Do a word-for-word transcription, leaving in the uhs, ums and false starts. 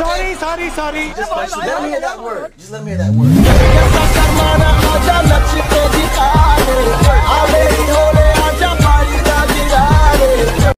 Sorry, sorry, sorry. Just let me hear that word. Just let me hear that word.